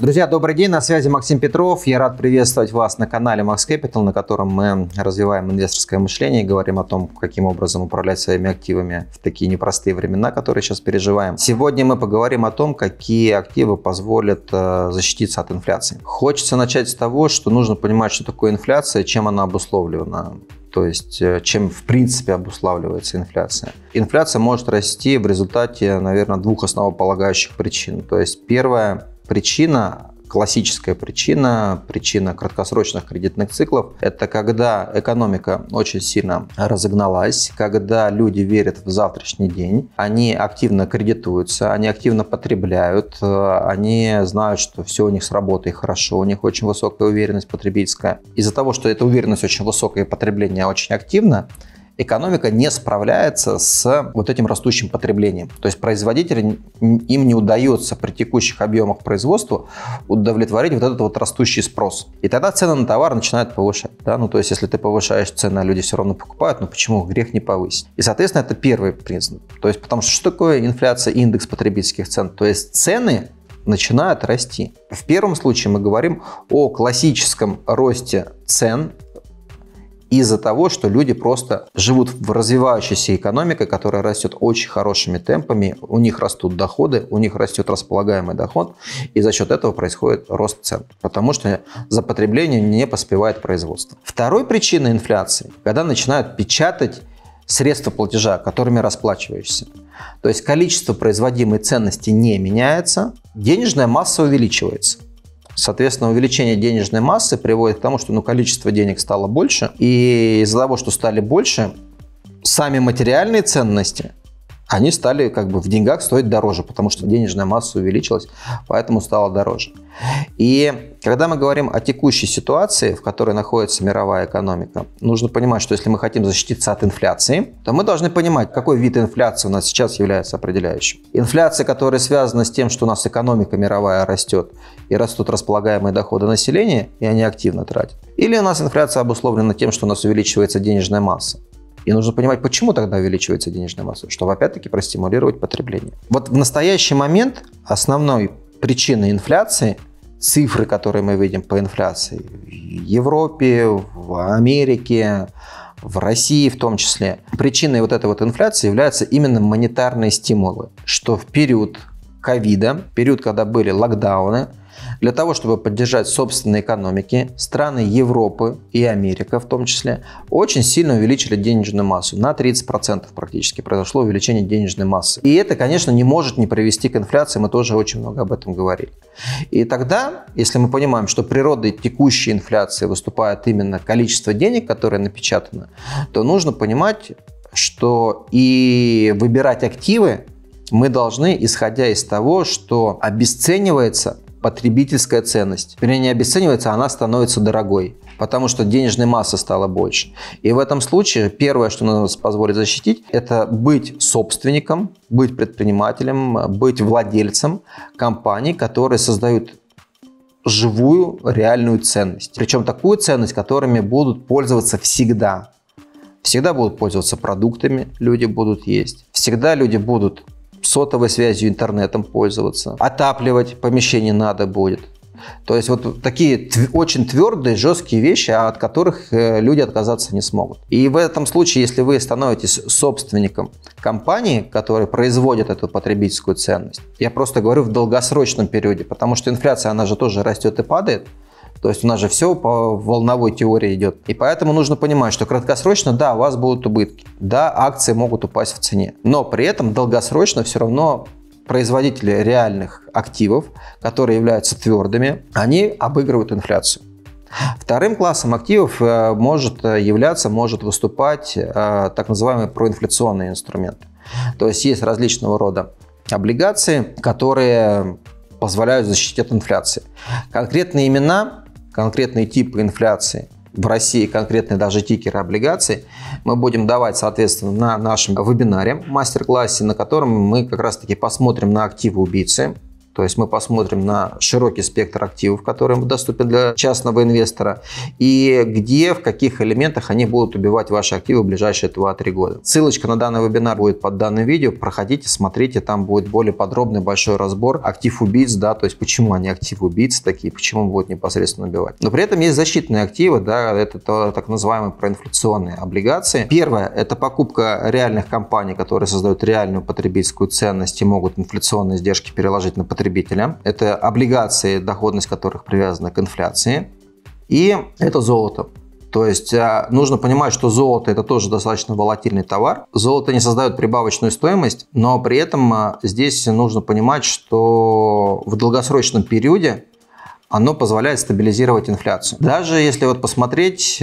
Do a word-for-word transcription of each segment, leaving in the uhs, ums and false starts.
Друзья, добрый день, на связи Максим Петров. Я рад приветствовать вас на канале Max Capital, на котором мы развиваем инвесторское мышление и говорим о том, каким образом управлять своими активами в такие непростые времена, которые сейчас переживаем. Сегодня мы поговорим о том, какие активы позволят защититься от инфляции. Хочется начать с того, что нужно понимать, что такое инфляция, чем она обусловлена. То есть, чем в принципе обуславливается инфляция. Инфляция может расти в результате, наверное, двух основополагающих причин. То есть, первая причина, классическая причина, причина краткосрочных кредитных циклов, это когда экономика очень сильно разогналась, когда люди верят в завтрашний день, они активно кредитуются, они активно потребляют, они знают, что все у них сработает хорошо, у них очень высокая уверенность потребительская. Из-за того, что эта уверенность очень высокая и потребление очень активно, экономика не справляется с вот этим растущим потреблением. То есть производителям, им не удается при текущих объемах производства удовлетворить вот этот вот растущий спрос. И тогда цены на товар начинают повышать. Да? Ну, то есть если ты повышаешь цены, люди все равно покупают, ну почему грех не повысить? И, соответственно, это первый признак. То есть потому что что такое инфляция, индекс потребительских цен? То есть цены начинают расти. В первом случае мы говорим о классическом росте цен, из-за того, что люди просто живут в развивающейся экономике, которая растет очень хорошими темпами, у них растут доходы, у них растет располагаемый доход, и за счет этого происходит рост цен, потому что за потреблением не поспевает производство. Второй причиной инфляции, когда начинают печатать средства платежа, которыми расплачиваешься. То есть количество производимой ценности не меняется, денежная масса увеличивается. Соответственно, увеличение денежной массы приводит к тому, что ну, количество денег стало больше. И из-за того, что стали больше, сами материальные ценности, они стали как бы в деньгах стоить дороже, потому что денежная масса увеличилась, поэтому стало дороже. И когда мы говорим о текущей ситуации, в которой находится мировая экономика, нужно понимать, что если мы хотим защититься от инфляции, то мы должны понимать, какой вид инфляции у нас сейчас является определяющим. Инфляция, которая связана с тем, что у нас экономика мировая растет, и растут располагаемые доходы населения, и они активно тратят. Или у нас инфляция обусловлена тем, что у нас увеличивается денежная масса. И нужно понимать, почему тогда увеличивается денежная масса, чтобы опять-таки простимулировать потребление. Вот в настоящий момент основной причиной инфляции, цифры, которые мы видим по инфляции в Европе, в Америке, в России в том числе, причиной вот этой вот инфляции являются именно монетарные стимулы, что в период ковида, период, когда были локдауны, для того, чтобы поддержать собственные экономики, страны Европы и Америка в том числе очень сильно увеличили денежную массу. На тридцать процентов практически произошло увеличение денежной массы. И это, конечно, не может не привести к инфляции. Мы тоже очень много об этом говорили. И тогда, если мы понимаем, что природой текущей инфляции выступает именно количество денег, которое напечатано, то нужно понимать, что и выбирать активы мы должны, исходя из того, что обесценивается потребительская ценность. Вернее, не обесценивается, она становится дорогой, потому что денежной массы стало больше. И в этом случае первое, что нас позволит защитить, это быть собственником, быть предпринимателем, быть владельцем компаний, которые создают живую реальную ценность. Причем такую ценность, которыми будут пользоваться всегда. Всегда будут пользоваться продуктами, люди будут есть. Всегда люди будут сотовой связью, интернетом пользоваться, отапливать помещение надо будет. То есть вот такие очень твердые, жесткие вещи, от которых люди отказаться не смогут. И в этом случае, если вы становитесь собственником компании, которая производит эту потребительскую ценность, я просто говорю в долгосрочном периоде, потому что инфляция, она же тоже растет и падает. То есть у нас же все по волновой теории идет. И поэтому нужно понимать, что краткосрочно, да, у вас будут убытки, да, акции могут упасть в цене. Но при этом долгосрочно все равно производители реальных активов, которые являются твердыми, они обыгрывают инфляцию. Вторым классом активов может являться, может выступать так называемый проинфляционный инструмент. То есть есть различного рода облигации, которые позволяют защитить от инфляции. Конкретные имена, конкретные типы инфляции, в России конкретные даже тикеры облигаций, мы будем давать, соответственно, на нашем вебинаре, мастер-классе, на котором мы как раз-таки посмотрим на активы-убийцы. То есть мы посмотрим на широкий спектр активов, которые доступны для частного инвестора, и где, в каких элементах они будут убивать ваши активы в ближайшие два-три года. Ссылочка на данный вебинар будет под данным видео. Проходите, смотрите, там будет более подробный большой разбор актив-убийц, да, то есть почему они актив-убийцы такие, почему будут непосредственно убивать. Но при этом есть защитные активы, да, это то, так называемые проинфляционные облигации. Первое – это покупка реальных компаний, которые создают реальную потребительскую ценность и могут инфляционные издержки переложить на потребителя. Это облигации, доходность которых привязана к инфляции. И это золото. То есть нужно понимать, что золото – это тоже достаточно волатильный товар. Золото не создает прибавочную стоимость, но при этом здесь нужно понимать, что в долгосрочном периоде оно позволяет стабилизировать инфляцию. Даже если вот посмотреть…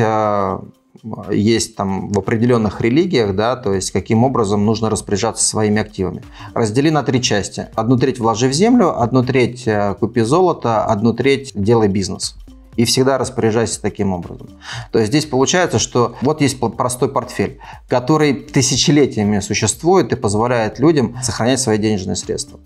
Есть там в определенных религиях, да, то есть каким образом нужно распоряжаться своими активами. Раздели на три части. Одну треть вложи в землю, одну треть купи золото, одну треть делай бизнес. И всегда распоряжайся таким образом. То есть здесь получается, что вот есть простой портфель, который тысячелетиями существует и позволяет людям сохранять свои денежные средства,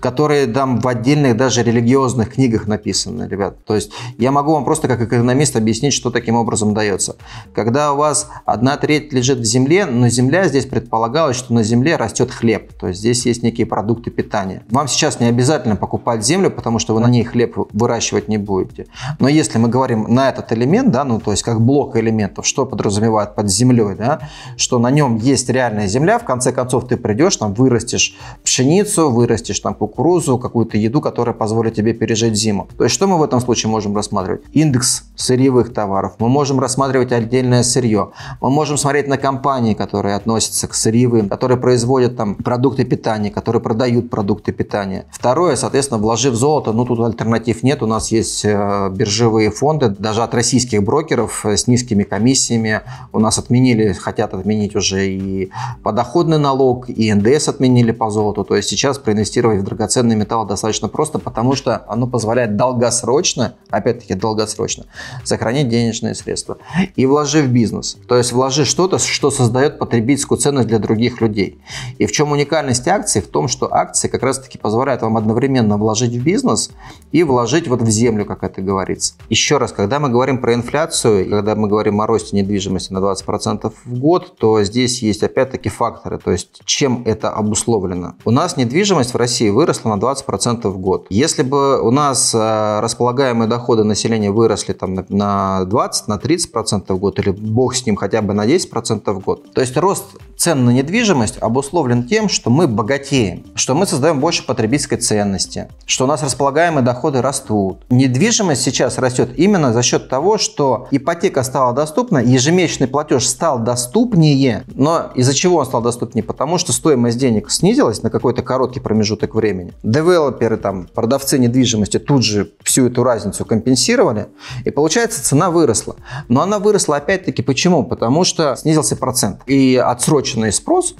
которые там в отдельных даже религиозных книгах написаны, ребят. То есть я могу вам просто как экономист объяснить, что таким образом дается. Когда у вас одна треть лежит в земле, но земля здесь предполагалось, что на земле растет хлеб. То есть здесь есть некие продукты питания. Вам сейчас не обязательно покупать землю, потому что вы на ней хлеб выращивать не будете. Но если мы говорим на этот элемент, да, ну то есть как блок элементов, что подразумевает под землей, да, что на нем есть реальная земля, в конце концов ты придешь, там вырастешь пшеницу, вырастешь там кукурузу, какую-то еду, которая позволит тебе пережить зиму. То есть что мы в этом случае можем рассматривать? Индекс сырьевых товаров. Мы можем рассматривать отдельное сырье. Мы можем смотреть на компании, которые относятся к сырьевым, которые производят там продукты питания, которые продают продукты питания. Второе, соответственно, вложив золото, ну тут альтернатив нет. У нас есть э, биржевые фонды, даже от российских брокеров э, с низкими комиссиями. У нас отменили, хотят отменить уже и подоходный налог, и эн дэ эс отменили по золоту. То есть сейчас проинвестировать в драгоценный металл достаточно просто, потому что оно позволяет долгосрочно, опять-таки долгосрочно, сохранить денежные средства. И вложи в бизнес. То есть вложи что-то, что создает потребительскую ценность для других людей. И в чем уникальность акций? В том, что акции как раз-таки позволяют вам одновременно вложить в бизнес и вложить вот в землю, как это говорится. Еще раз, когда мы говорим про инфляцию, когда мы говорим о росте недвижимости на двадцать процентов в год, то здесь есть опять-таки факторы, то есть чем это обусловлено. У нас недвижимость в России выросла на двадцать процентов в год. Если бы у нас э, располагаемые доходы населения выросли там, на двадцать, на тридцать процентов в год, или бог с ним хотя бы на десять процентов в год, то есть рост цен на недвижимость обусловлен тем, что мы богатеем, что мы создаем больше потребительской ценности, что у нас располагаемые доходы растут. Недвижимость сейчас растет именно за счет того, что ипотека стала доступна, ежемесячный платеж стал доступнее, но из-за чего он стал доступнее? Потому что стоимость денег снизилась на какой-то короткий промежуток времени. Девелоперы, там, продавцы недвижимости тут же всю эту разницу компенсировали, и получается цена выросла. Но она выросла опять-таки почему? Потому что снизился процент и отсроченный спрос.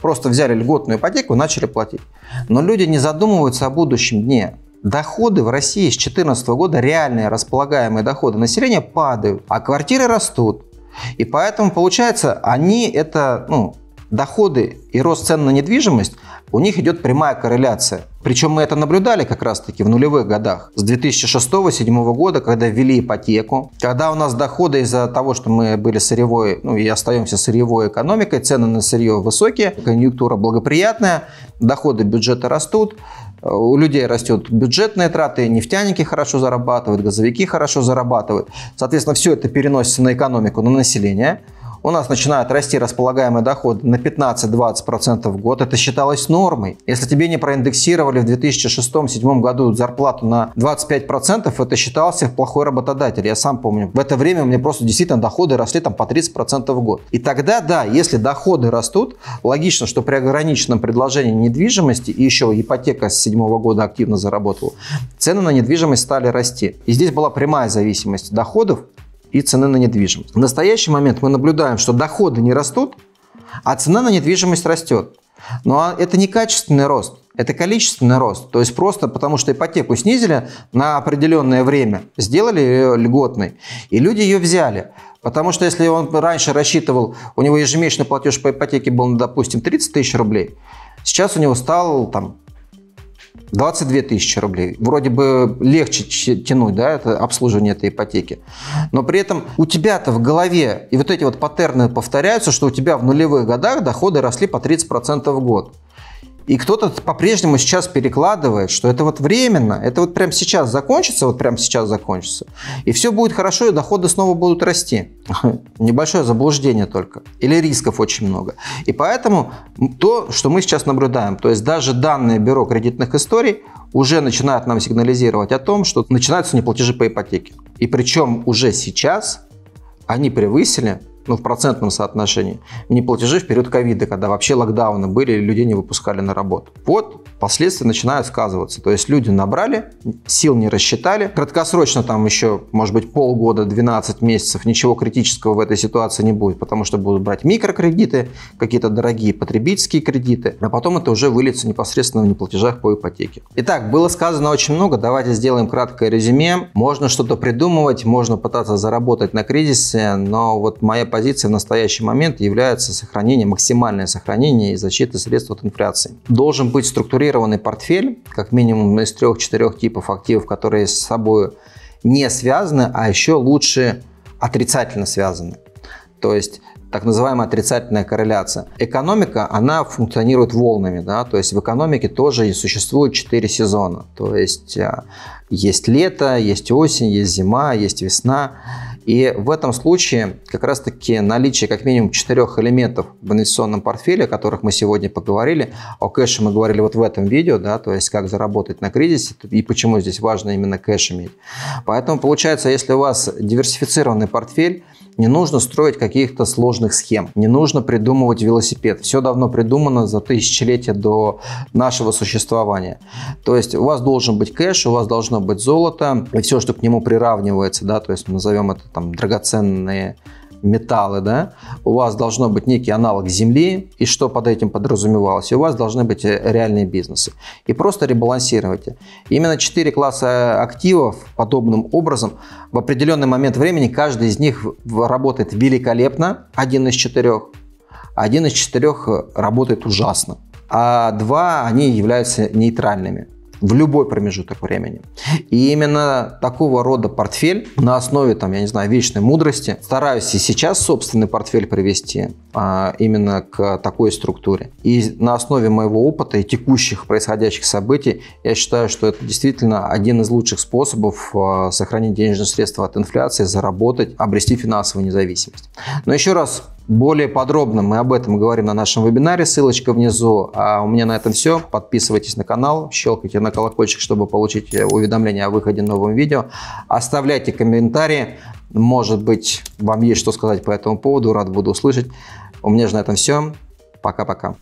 Просто взяли льготную ипотеку и начали платить. Но люди не задумываются о будущем дне. Доходы в России с две тысячи четырнадцатого года, реальные располагаемые доходы населения падают, а квартиры растут. И поэтому получается, они это, ну, доходы и рост цен на недвижимость, у них идет прямая корреляция. Причем мы это наблюдали как раз-таки в нулевых годах. С две тысячи шестого — две тысячи седьмого года, когда ввели ипотеку, когда у нас доходы из-за того, что мы были сырьевой, ну и остаемся сырьевой экономикой, цены на сырье высокие, конъюнктура благоприятная, доходы бюджета растут, у людей растет бюджетные траты, нефтяники хорошо зарабатывают, газовики хорошо зарабатывают. Соответственно, все это переносится на экономику, на население. У нас начинают расти располагаемые доходы на пятнадцать-двадцать процентов в год. Это считалось нормой. Если тебе не проиндексировали в две тысячи шестом — две тысячи седьмом году зарплату на двадцать пять процентов, это считался плохой работодатель. Я сам помню, в это время у меня просто действительно доходы росли там по тридцать процентов в год. И тогда, да, если доходы растут, логично, что при ограниченном предложении недвижимости, и еще ипотека с две тысячи седьмого года активно заработала, цены на недвижимость стали расти. И здесь была прямая зависимость доходов и цены на недвижимость. В настоящий момент мы наблюдаем, что доходы не растут, а цена на недвижимость растет. Но это не качественный рост, это количественный рост. То есть просто потому, что ипотеку снизили на определенное время, сделали ее льготной, и люди ее взяли. Потому что если он раньше рассчитывал, у него ежемесячный платеж по ипотеке был, допустим, тридцать тысяч рублей, сейчас у него стал там двадцать две тысячи рублей. Вроде бы легче тянуть, да, это обслуживание этой ипотеки. Но при этом у тебя-то в голове, и вот эти вот паттерны повторяются, что у тебя в нулевых годах доходы росли по тридцать процентов в год. И кто-то по-прежнему сейчас перекладывает, что это вот временно, это вот прямо сейчас закончится, вот прямо сейчас закончится, и все будет хорошо, и доходы снова будут расти. Небольшое заблуждение только. Или рисков очень много. И поэтому то, что мы сейчас наблюдаем, то есть даже данные бюро кредитных историй уже начинают нам сигнализировать о том, что начинаются неплатежи по ипотеке. И причем уже сейчас они превысили, ну, в процентном соотношении, неплатежи в период ковида, когда вообще локдауны были и людей не выпускали на работу. Вот последствия начинают сказываться. То есть люди набрали, сил не рассчитали. Краткосрочно там еще, может быть, полгода, двенадцать месяцев, ничего критического в этой ситуации не будет, потому что будут брать микрокредиты, какие-то дорогие потребительские кредиты, а потом это уже выльется непосредственно в неплатежах по ипотеке. Итак, было сказано очень много, давайте сделаем краткое резюме. Можно что-то придумывать, можно пытаться заработать на кризисе, но вот моя позиция в настоящий момент является сохранение, максимальное сохранение и защита средств от инфляции. Должен быть структурированный портфель, как минимум из трех-четырех типов активов, которые с собой не связаны, а еще лучше отрицательно связаны. То есть так называемая отрицательная корреляция. Экономика, она функционирует волнами, да, то есть в экономике тоже существует четыре сезона. То есть есть лето, есть осень, есть зима, есть весна. И в этом случае как раз-таки наличие как минимум четырех элементов в инвестиционном портфеле, о которых мы сегодня поговорили, о кэше мы говорили вот в этом видео, да, то есть как заработать на кризисе и почему здесь важно именно кэш иметь. Поэтому получается, если у вас диверсифицированный портфель, не нужно строить каких-то сложных схем, не нужно придумывать велосипед. Все давно придумано за тысячелетия до нашего существования. То есть у вас должен быть кэш, у вас должно быть золото и все, что к нему приравнивается, да, то есть назовем это там драгоценные металлы, да, у вас должно быть некий аналог земли, и что под этим подразумевалось, и у вас должны быть реальные бизнесы. И просто ребалансируйте. Именно четыре класса активов подобным образом в определенный момент времени каждый из них работает великолепно, один из четырех, один из четырех работает ужасно, а два они являются нейтральными в любой промежуток времени. И именно такого рода портфель на основе, там, я не знаю, вечной мудрости. Стараюсь и сейчас собственный портфель привести а, именно к такой структуре. И на основе моего опыта и текущих происходящих событий я считаю, что это действительно один из лучших способов а, сохранить денежные средства от инфляции, заработать, обрести финансовую независимость. Но еще раз, более подробно мы об этом говорим на нашем вебинаре, ссылочка внизу. А у меня на этом все. Подписывайтесь на канал, щелкайте на колокольчик, чтобы получить уведомления о выходе нового видео. Оставляйте комментарии, может быть, вам есть что сказать по этому поводу, рад буду услышать. У меня же на этом все. Пока-пока.